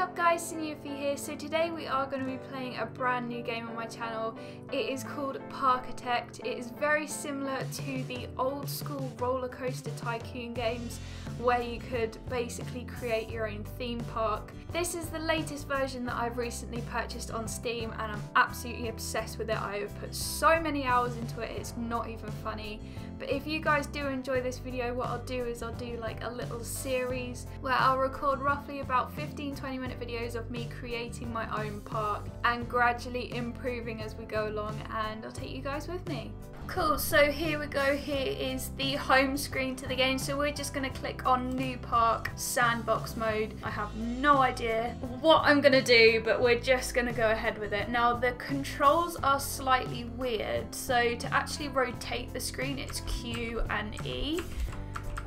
up guys, Siniophe here. So today we are going to be playing a brand new game on my channel. It is called Parkitect. It is very similar to the old school roller coaster tycoon games where you could basically create your own theme park. This is the latest version that I've recently purchased on Steam and I'm absolutely obsessed with it. I have put so many hours into it, it's not even funny. But if you guys do enjoy this video, what I'll do is I'll do like a little series where I'll record roughly about 15-20 minute videos of me creating my own park and gradually improving as we go along, and I'll take you guys with me. Cool, so here we go. Here is the home screen to the game. So we're just gonna click on new park, sandbox mode. I have no idea what I'm gonna do, but we're just gonna go ahead with it. Now the controls are slightly weird. So to actually rotate the screen, it's Q and E.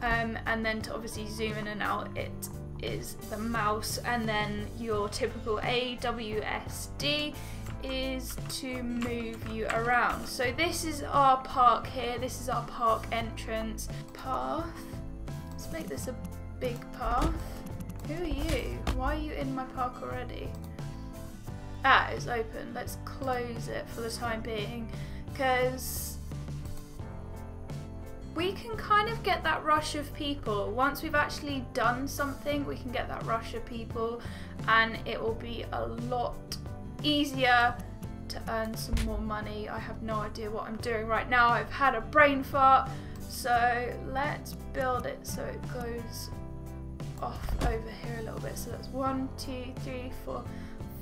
And then to obviously zoom in and out, it is the mouse, and then your typical AWSD is to move you around. So this is our park here, this is our park entrance. Path, let's make this a big path. Who are you? Why are you in my park already? Ah, it's open. Let's close it for the time being, because we can kind of get that rush of people. Once we've actually done something, we can get that rush of people and it will be a lot easier to earn some more money. I have no idea what I'm doing right now. I've had a brain fart. So let's build it so it goes off over here a little bit. So that's 1, 2, 3, 4,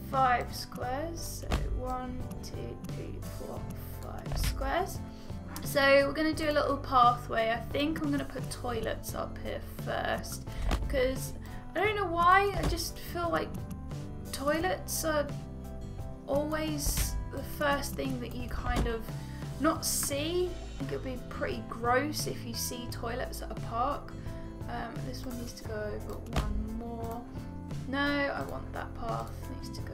5 squares. So 1, 2, 3, 4, 5 squares. So we're going to do a little pathway. I think I'm going to put toilets up here first, because I don't know why, I just feel like toilets are always the first thing that you kind of not see. I think it would be pretty gross if you see toilets at a park. This one needs to go over one more. No, I want that path. It needs to go.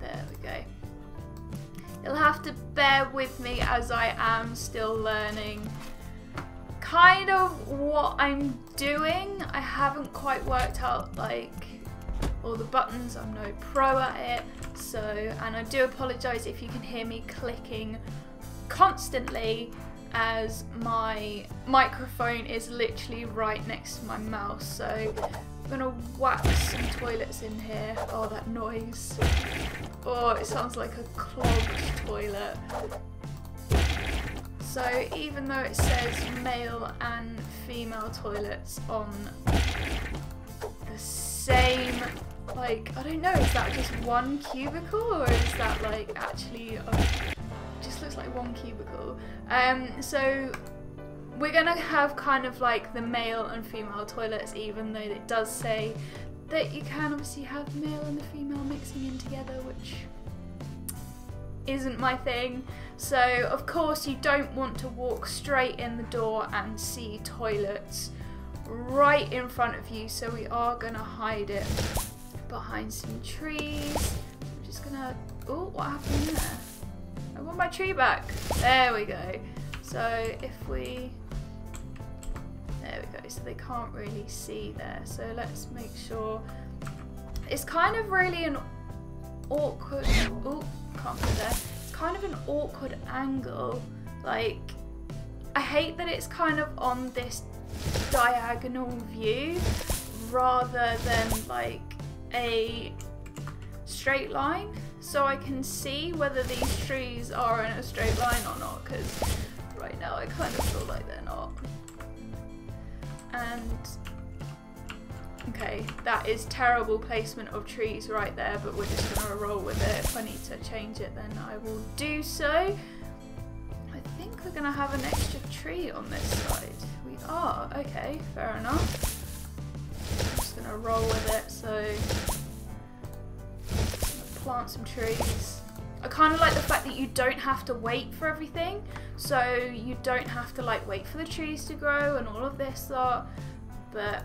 There we go. You'll have to bear with me as I am still learning kind of what I'm doing. I haven't quite worked out like all the buttons. I'm no pro at it, so, and I do apologise if you can hear me clicking constantly as my microphone is literally right next to my mouse. So I'm gonna whack some toilets in here. Oh, that noise. Oh, it sounds like a clogged toilet. So even though it says male and female toilets on the same, like, I don't know, is that just one cubicle or is that like actually, just looks like one cubicle. So we're gonna have kind of like the male and female toilets, even though it does say that you can obviously have the male and the female mixing in together, which isn't my thing. So of course you don't want to walk straight in the door and see toilets right in front of you, so we are gonna hide it behind some trees. I'm just gonna, oh, what happened there? I want my tree back. There we go. So if we, there we go, so they can't really see there. So let's make sure, it's kind of really an awkward, oh, can't go there. It's kind of an awkward angle. Like, I hate that it's kind of on this diagonal view rather than like a straight line. So I can see whether these trees are in a straight line or not, because right now I kind of feel like they're not. And okay, that is terrible placement of trees right there, but we're just gonna roll with it. If I need to change it, then I will do so. I think we're gonna have an extra tree on this side. We are, okay, fair enough. I'm just gonna roll with it, so plant some trees. I kind of like the fact that you don't have to wait for everything, so you don't have to like wait for the trees to grow and all of this lot, but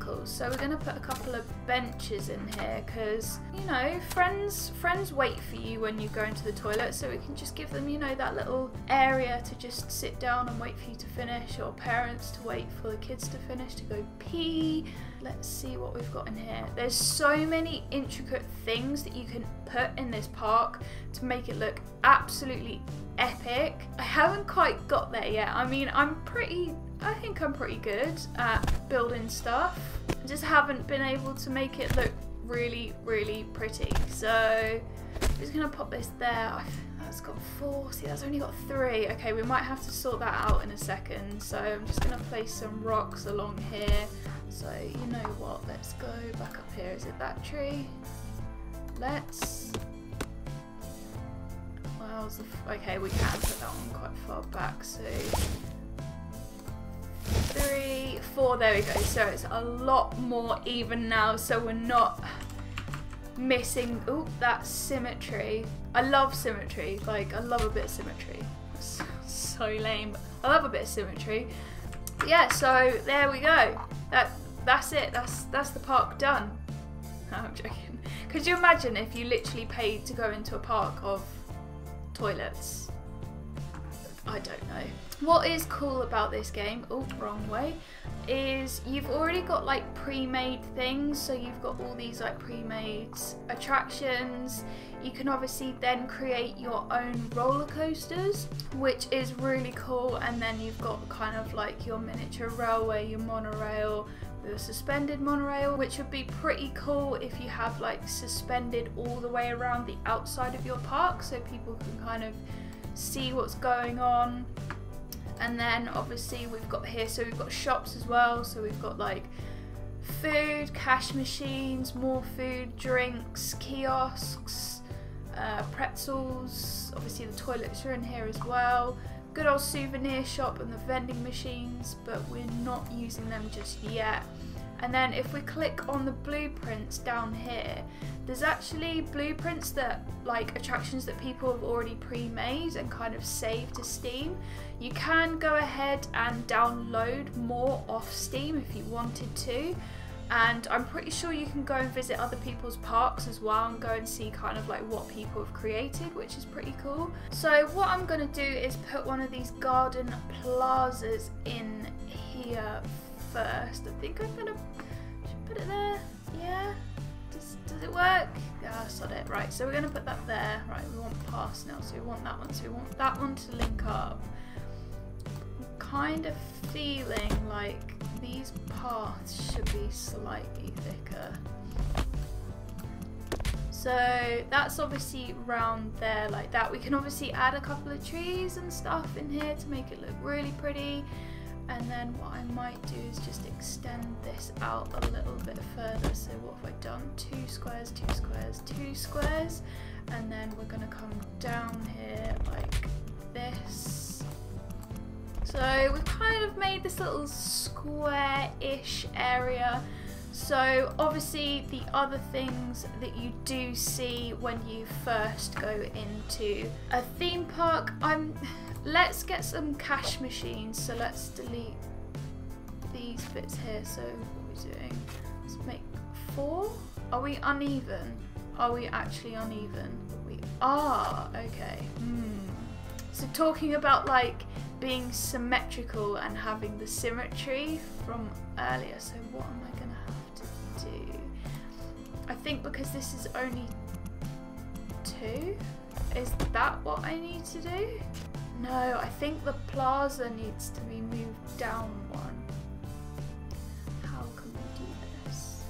cool. So we're gonna put a couple of benches in here, because you know, friends wait for you when you go into the toilet, so we can just give them, you know, that little area to just sit down and wait for you to finish, or parents to wait for the kids to finish to go pee. Let's see what we've got in here. There's so many intricate things that you can put in this park to make it look absolutely epic. I haven't quite got there yet. I mean, I think I'm pretty good at building stuff. I just haven't been able to make it look really, really pretty. So I'm just gonna pop this there. That's got 4, see that's only got 3. Okay, we might have to sort that out in a second. So I'm just gonna place some rocks along here. So you know what, let's go back up here. Is it that tree? Let's... well, okay, we can put that one quite far back, so... 3, 4, there we go. So it's a lot more even now, so we're not missing, ooh, that symmetry. I love symmetry, like I love a bit of symmetry. That's so lame, but I love a bit of symmetry. But yeah, so there we go. That's it, that's the park done. No, I'm joking. Could you imagine if you literally paid to go into a park of toilets? I don't know. What is cool about this game, oh wrong way, is you've already got like pre-made things, so you've got all these like pre-made attractions. You can obviously then create your own roller coasters, which is really cool, and then you've got kind of like your miniature railway, your monorail, the suspended monorail, which would be pretty cool if you have like suspended all the way around the outside of your park so people can kind of see what's going on. And then obviously we've got here, so we've got shops as well, so we've got like food, cash machines, more food, drinks, kiosks, pretzels, obviously the toilets are in here as well, good old souvenir shop and the vending machines, but we're not using them just yet. And then if we click on the blueprints down here, there's actually blueprints that, like attractions that people have already pre-made and kind of saved to Steam. You can go ahead and download more off Steam if you wanted to. And I'm pretty sure you can go and visit other people's parks as well and go and see kind of like what people have created, which is pretty cool. So what I'm going to do is put one of these garden plazas in here first. I think I'm gonna put it there. Yeah. Does it work? Ah, sod it. Right, so we're gonna put that there. Right, we want pass now, so we want that one. So we want that one to link up. I'm kind of feeling like these paths should be slightly thicker. So that's obviously round there like that. We can obviously add a couple of trees and stuff in here to make it look really pretty. And then what I might do is just extend this out a little bit further. So what have I done? 2 squares, 2 squares, 2 squares. And then we're going to come down here like this. So we've kind of made this little square-ish area. So obviously the other things that you do see when you first go into a theme park, let's get some cash machines, so let's delete these bits here. So what are we doing? Let's make 4. Are we uneven? Are we actually uneven? We are, okay. So talking about like being symmetrical and having the symmetry from earlier, so what am I gonna have to do? I think because this is only 2, is that what I need to do? No, I think the plaza needs to be moved down 1. How can we do this?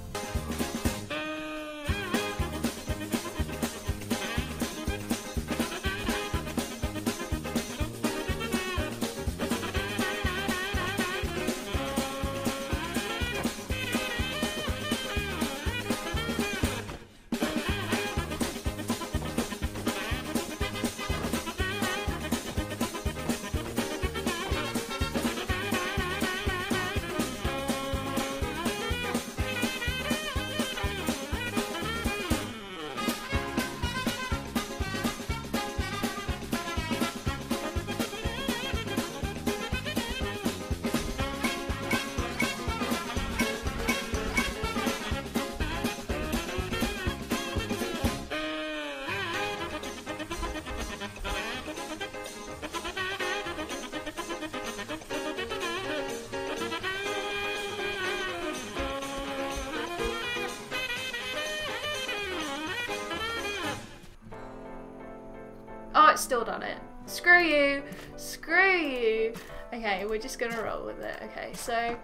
it's still done it. Screw you. Screw you. Okay, we're just gonna roll with it. Okay, so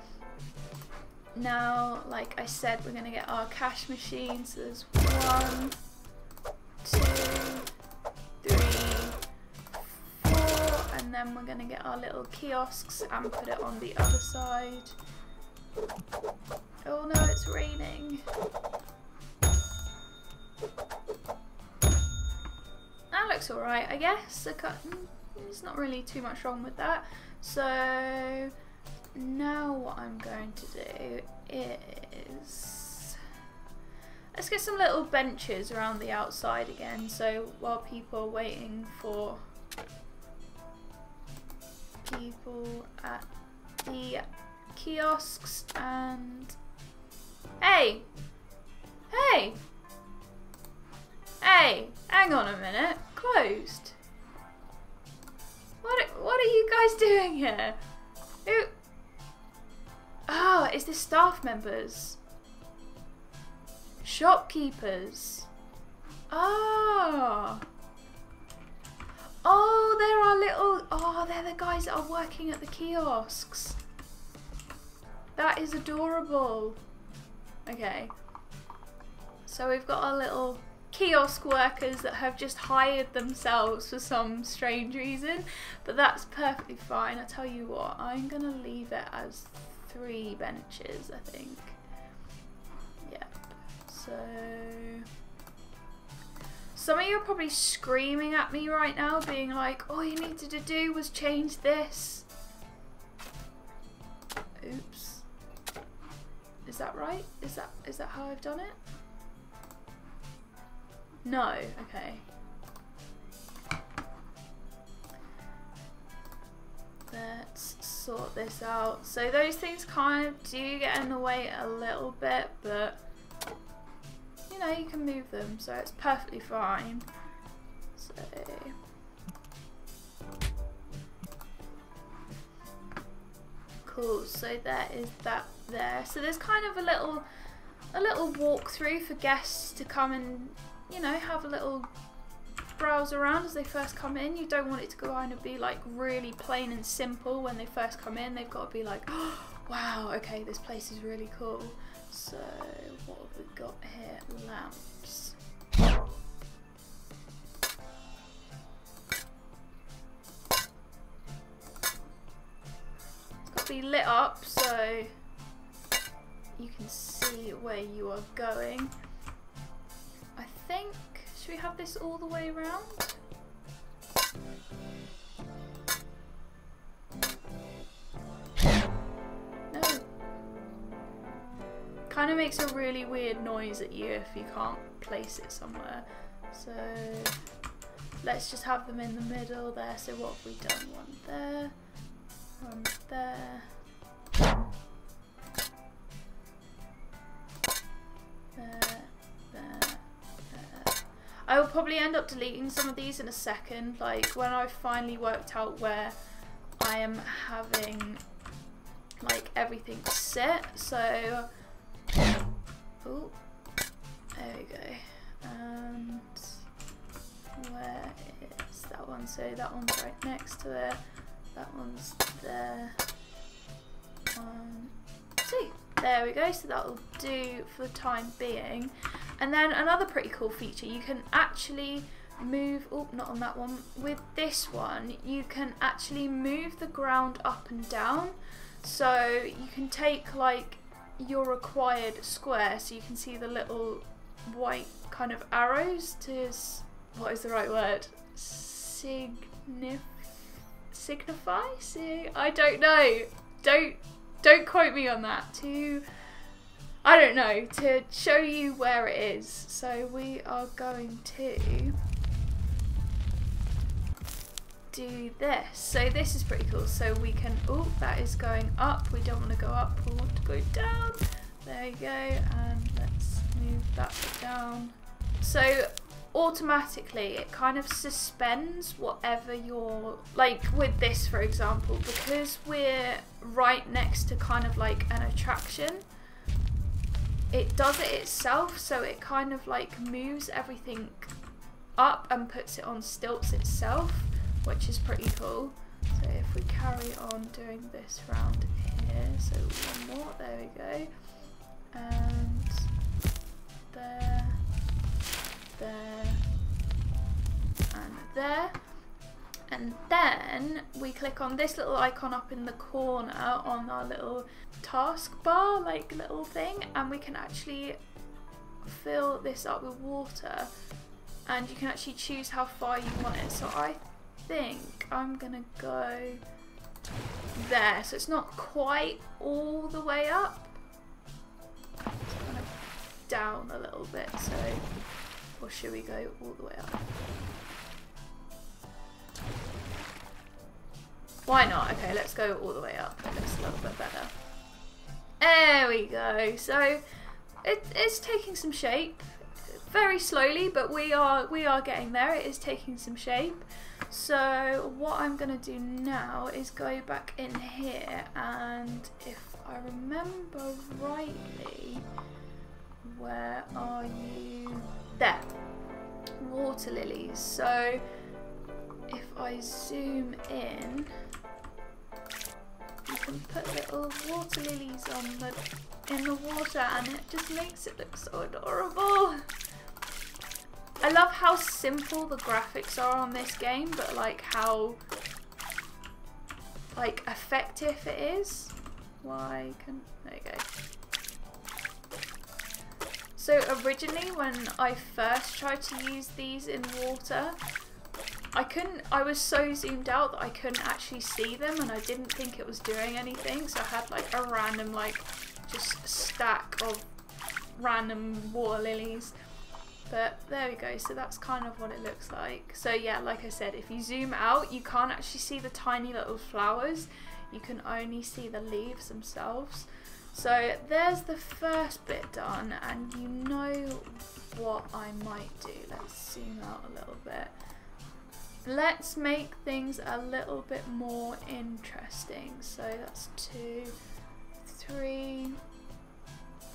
now, like I said, we're gonna get our cash machine. So there's 1, 2, 3, 4, and then we're gonna get our little kiosks and put it on the other side. Oh no, it's raining. That looks alright, I guess. There's not really too much wrong with that. So now what I'm going to do is, let's get some little benches around the outside again. So while people are waiting for people at the kiosks and... Hey! Hey! Hey! Hang on a minute. Closed. What are you guys doing here? Who... Oh, is this staff members? Shopkeepers. Oh! Oh, there are little... Oh, they're the guys that are working at the kiosks. That is adorable. Okay. So we've got our little kiosk workers that have just hired themselves for some strange reason, but that's perfectly fine. I tell you what, I'm gonna leave it as 3 benches, I think. Yeah. So some of you are probably screaming at me right now, being like, all you needed to do was change this. Oops. Is that right? Is that how I've done it? No, okay. Let's sort this out. So those things kind of do get in the way a little bit, but you know, you can move them, so it's perfectly fine. So cool, so there is that there. So there's kind of a little walkthrough for guests to come and, you know, have a little browse around as they first come in. You don't want it to go on and be like really plain and simple when they first come in. They've got to be like, oh, wow, okay, this place is really cool. So what have we got here? Lamps. It's got to be lit up so you can see where you are going. I think, should we have this all the way around? No. Kind of makes a really weird noise at you if you can't place it somewhere. So let's just have them in the middle there. So what have we done? One there, one there. I will probably end up deleting some of these in a second, like when I finally worked out where I am having like everything set. So, oh, there we go. And where is that one? So that one's right next to it. That one's there. 1, 2. There we go. So that'll do for the time being. And then another pretty cool feature, you can actually move, oh, not on that one, with this one, you can actually move the ground up and down. So you can take like your required square, so you can see the little white kind of arrows to, what is the right word? Signify? I don't know. Don't quote me on that. I don't know, to show you where it is. So we are going to do this. So this is pretty cool. So we can, oh, that is going up. We don't want to go up, we want to go down. There you go, and let's move that down. So automatically it kind of suspends whatever you're, like with this for example, because we're right next to kind of like an attraction, it does it itself, so it kind of like moves everything up and puts it on stilts itself, which is pretty cool. So if we carry on doing this round here, so one more, there we go, and there, and there. And then we click on this little icon up in the corner on our little taskbar, like little thing, and we can actually fill this up with water, and you can actually choose how far you want it. So I think I'm gonna go there. So it's not quite all the way up, so I'm gonna down a little bit. So, or should we go all the way up? Why not? Okay, let's go all the way up. It looks a little bit better. There we go. So it's taking some shape, very slowly, but we are getting there. It is taking some shape. So what I'm gonna do now is go back in here, and if I remember rightly, where are you? There. Water lilies. So if I zoom in, you can put little water lilies in the water, and it just makes it look so adorable. I love how simple the graphics are on this game, but like how effective it is. Why can there you go. So originally when I first tried to use these in water, I was so zoomed out that I couldn't actually see them, and I didn't think it was doing anything, so I had like a random just stack of random water lilies. But there we go, so that's kind of what it looks like. So yeah, like I said, if you zoom out, you can't actually see the tiny little flowers, you can only see the leaves themselves. So there's the first bit done, and you know what I might do, let's zoom out a little bit. Let's make things a little bit more interesting. So that's 2, 3,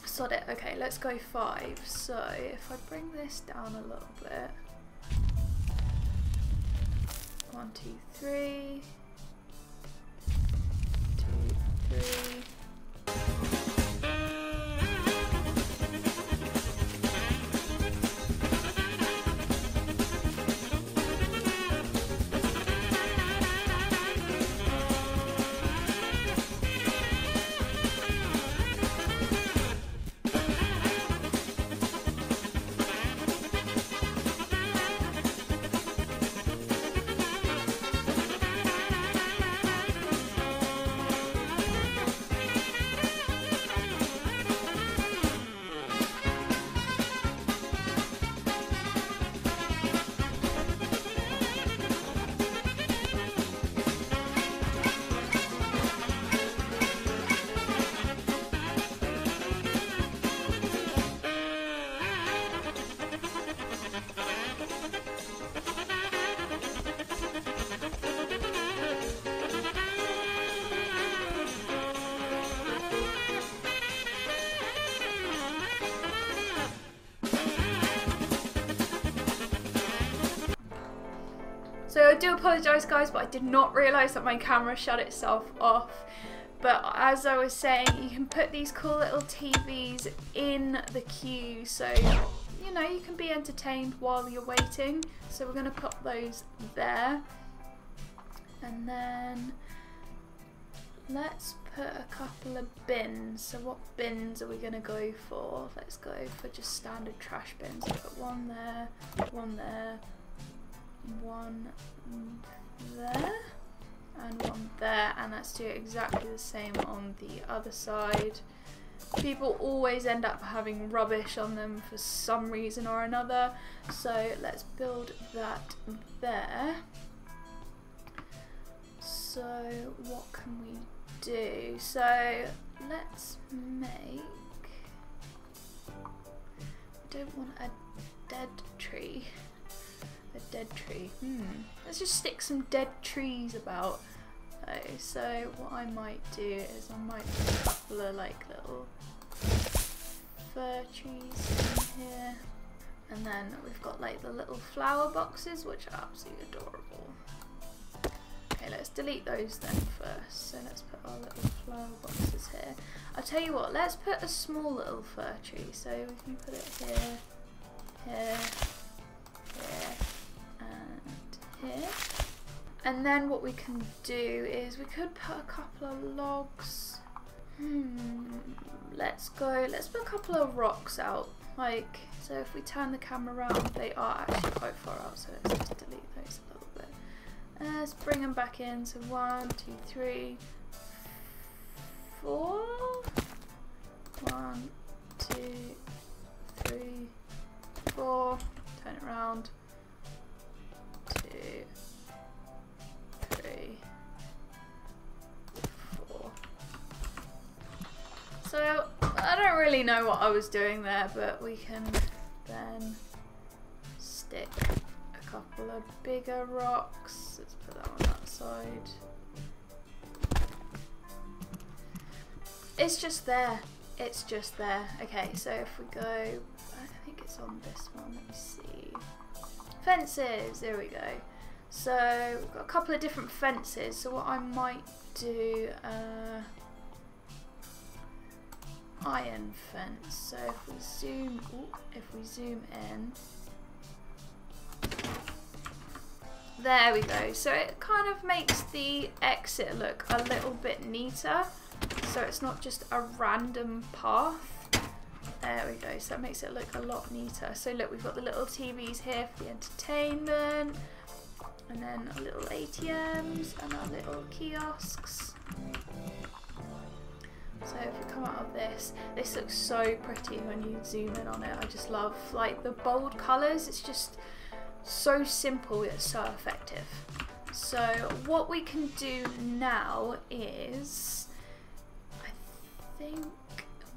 sod it. Okay, let's go 5. So if I bring this down a little bit, 1, 2, 3, 2, 3. So I do apologise guys, but I did not realise that my camera shut itself off. But as I was saying, you can put these cool little TVs in the queue, so you know, you can be entertained while you're waiting. So we're going to put those there. And then let's put a couple of bins. So what bins are we going to go for? Let's go for just standard trash bins. So put one there, one there, one there, and one there, and let's do exactly the same on the other side. People always end up having rubbish on them for some reason or another, so let's build that there. So what can we do? So let's make, I don't want a dead tree. A dead tree. Let's just stick some dead trees about. So what I might do is I might do a couple of like little fir trees in here. And then we've got like the little flower boxes, which are absolutely adorable. Okay, let's delete those then first. So let's put our little flower boxes here. I'll tell you what, let's put a small little fir tree. So we can put it here, here, here, and here. And then what we can do is we could put a couple of logs. Let's put a couple of rocks out. Like, so if we turn the camera around, they are actually quite far out, so let's just delete those a little bit. Let's bring them back in, so 1, 2, 3, 4. 1, 2, 3, 4. Turn it around. 2, 3, 4. So, I don't really know what I was doing there, but we can then stick a couple of bigger rocks. Let's put that on that side. It's just there. It's just there. Okay, so if we go, I think it's on this one, let me see. Fences, there we go. So we've got a couple of different fences. So what I might do, iron fence. So if we zoom, in, there we go. So it kind of makes the exit look a little bit neater. So it's not just a random path. There we go. So that makes it look a lot neater. So look, we've got the little TVs here for the entertainment. And then our little ATMs and our little kiosks. So if we come out of this, this looks so pretty when you zoom in on it. I just love like the bold colours. It's just so simple yet so effective. So what we can do now is, I think,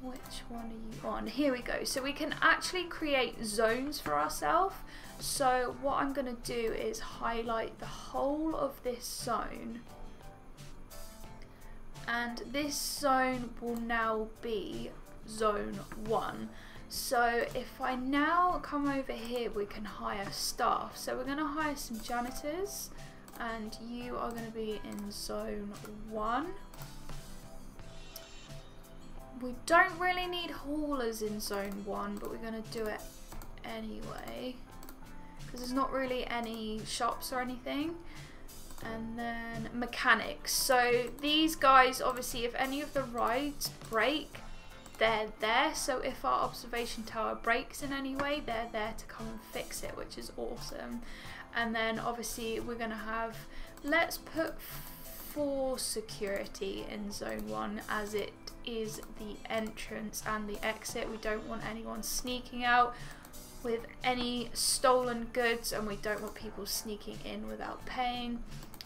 which one are you on? Here we go. So we can actually create zones for ourselves. So what I'm going to do is highlight the whole of this zone. And this zone will now be zone 1. So if I now come over here, we can hire staff. So we're going to hire some janitors and you are going to be in zone 1. We don't really need haulers in zone 1, but we're going to do it anyway. Because there's not really any shops or anything. And then mechanics. So these guys, obviously, if any of the rides break, they're there. So if our observation tower breaks in any way, they're there to come and fix it, which is awesome. And then obviously we're going to have, let's put 4 security in zone 1 as it is the entrance and the exit. We don't want anyone sneaking out with any stolen goods, and we don't want people sneaking in without paying.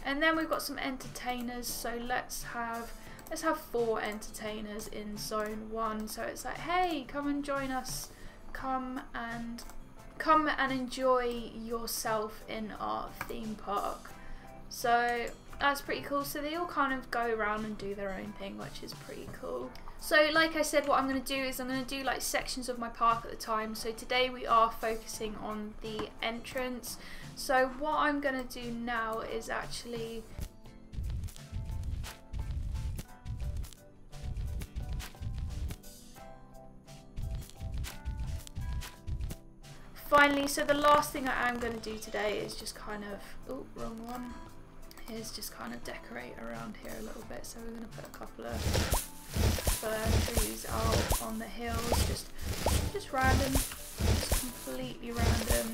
And then we've got some entertainers, so let's have 4 entertainers in zone 1. So it's like, hey, come and join us, come and enjoy yourself in our theme park. So that's pretty cool. So they all kind of go around and do their own thing, which is pretty cool. So like I said, what I'm going to do is I'm going to do like sections of my park at the time. So today we are focusing on the entrance. So what I'm going to do now is actually, finally, so the last thing I am going to do today is just kind of, oh, wrong one. Is just kind of decorate around here a little bit. So we're going to put a couple of fir trees out on the hills, just random, just completely random.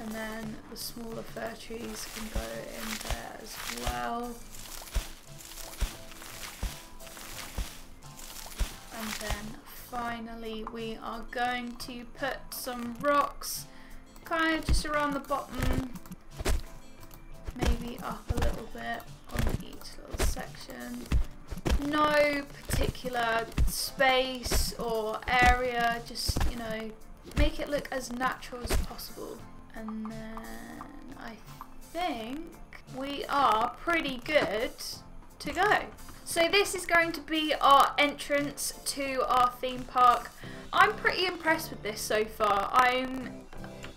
And then the smaller fir trees can go in there as well. And then finally we are going to put some rocks kind of just around the bottom, maybe up a little bit on each little section. No particular space or area, just, you know, make it look as natural as possible. And then I think we are pretty good to go. So this is going to be our entrance to our theme park. I'm pretty impressed with this so far. I'm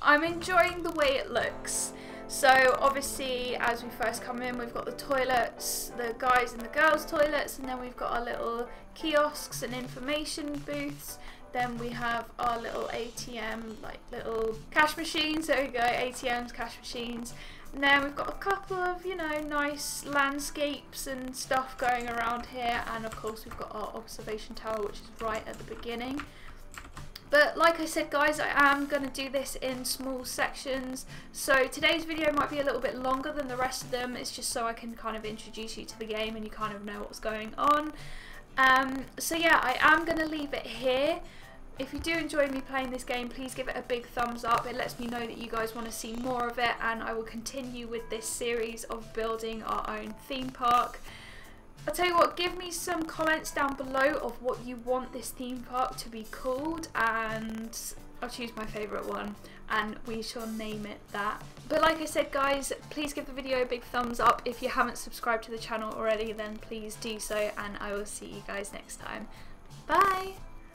I'm enjoying the way it looks. So obviously as we first come in, we've got the toilets, the guys and the girls toilets, and then we've got our little kiosks and information booths. Then we have our little ATM, like little cash machines, there we go, ATMs, cash machines. And then we've got a couple of, you know, nice landscapes and stuff going around here. And of course we've got our observation tower, which is right at the beginning. But like I said guys, I am going to do this in small sections. So today's video might be a little bit longer than the rest of them. It's just so I can kind of introduce you to the game and you kind of know what's going on. So yeah, I am going to leave it here. If you do enjoy me playing this game, please give it a big thumbs up. It lets me know that you guys want to see more of it, and I will continue with this series of building our own theme park. I'll tell you what, give me some comments down below of what you want this theme park to be called, and I'll choose my favourite one and we shall name it that. But like I said guys, please give the video a big thumbs up. If you haven't subscribed to the channel already, then please do so, and I will see you guys next time. Bye!